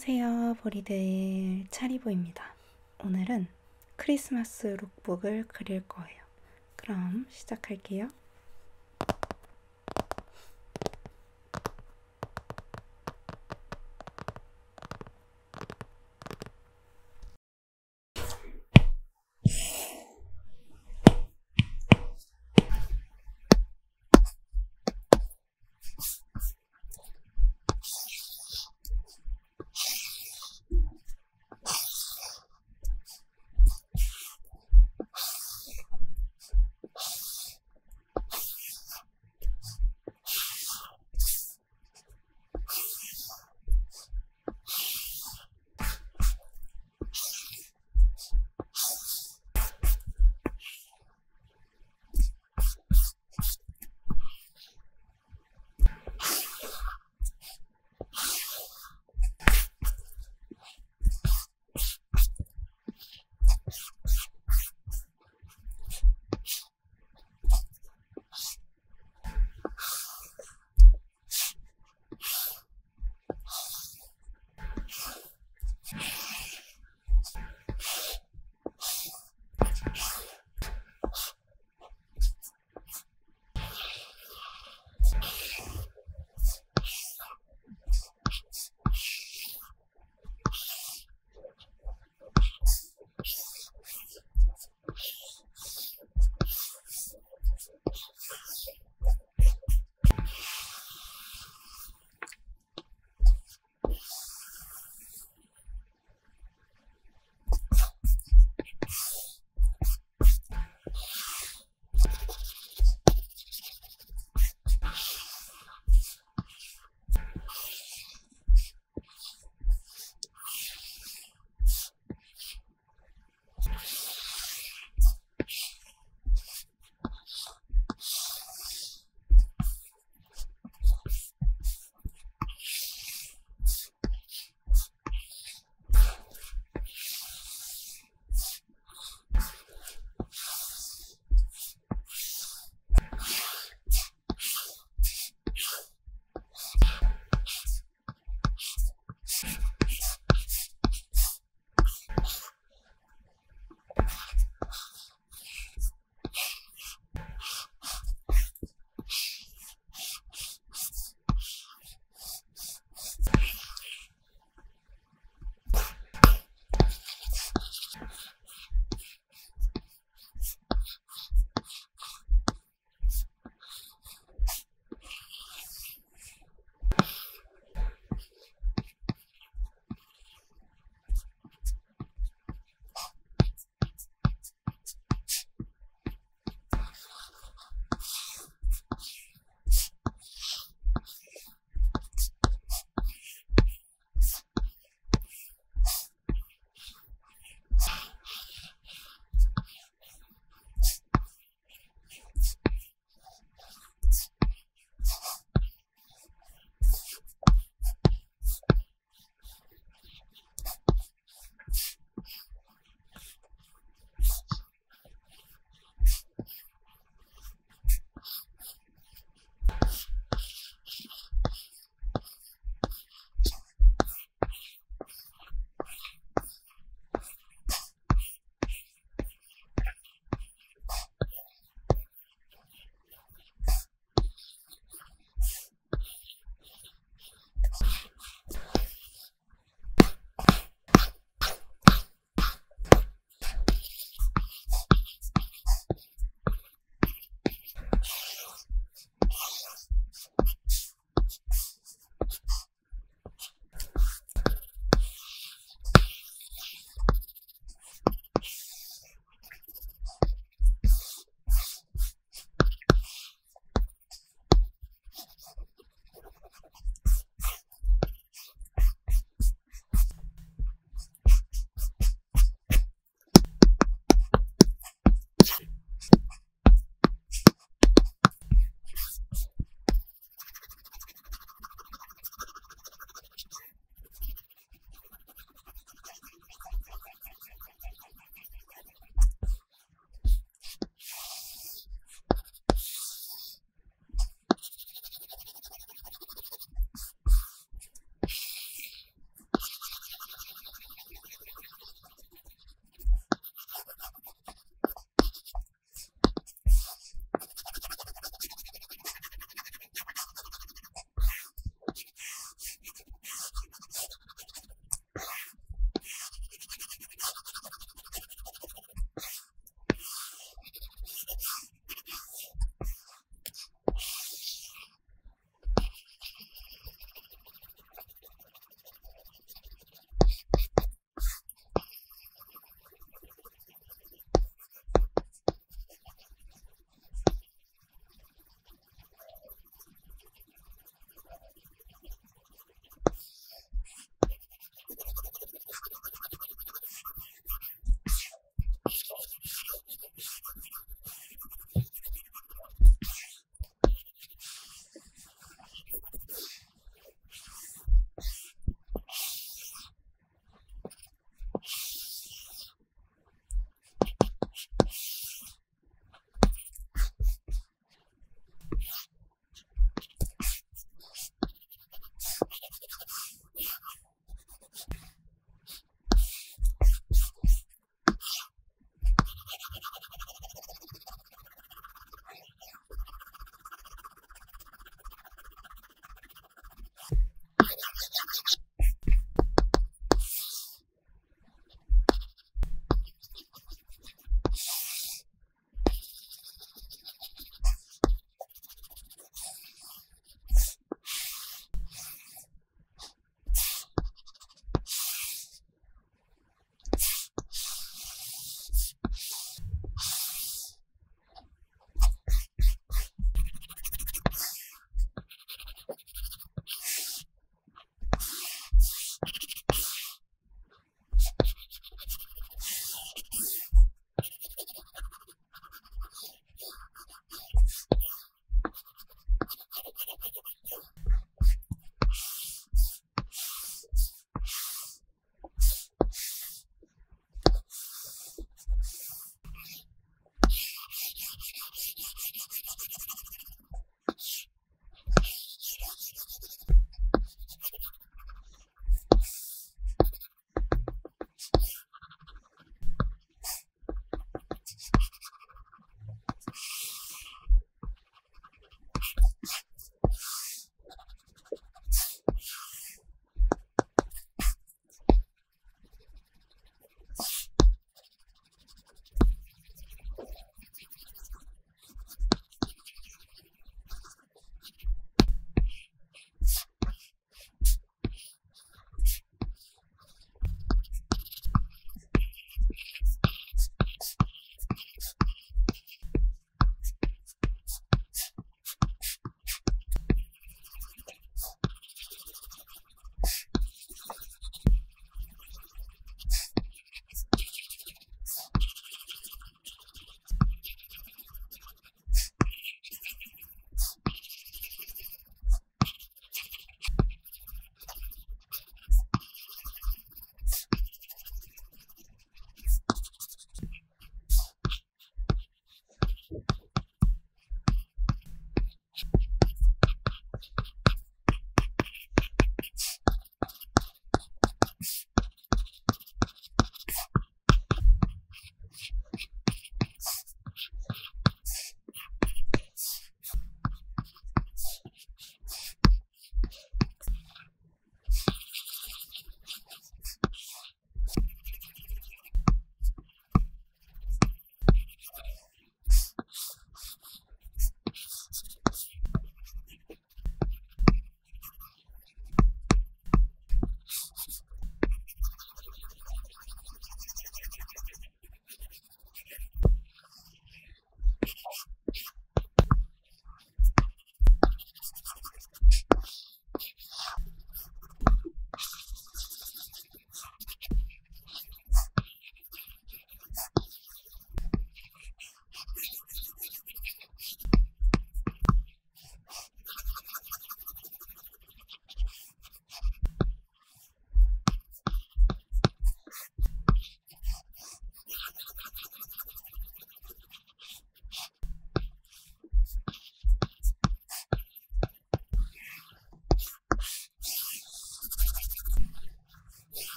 안녕하세요, 보리들. 차리보입니다. 오늘은 크리스마스 룩북을 그릴 거예요. 그럼 시작할게요.